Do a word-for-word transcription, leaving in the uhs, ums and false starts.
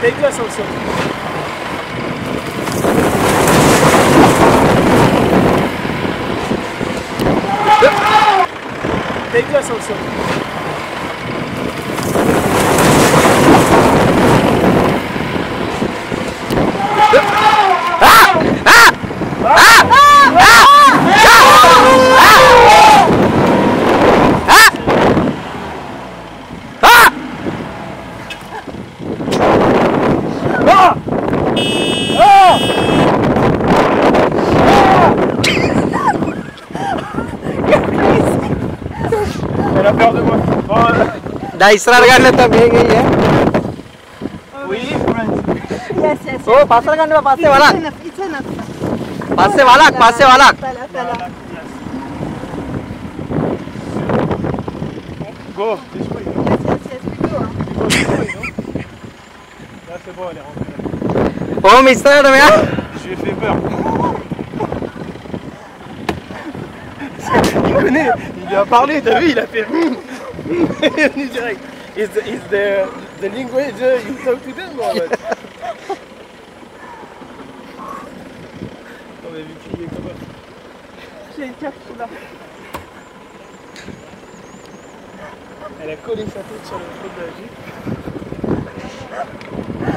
Dégueulasse au sol. Dégueulasse au sol. Oh mister, j'ai fait peur. Il a parlé, t'as vu, il a fait. Is the, is the, the language uh, you talk to them or what? On a vu qu'il est comment? J'ai une carte là. Elle a collé sa tête sur le fond de la jupe.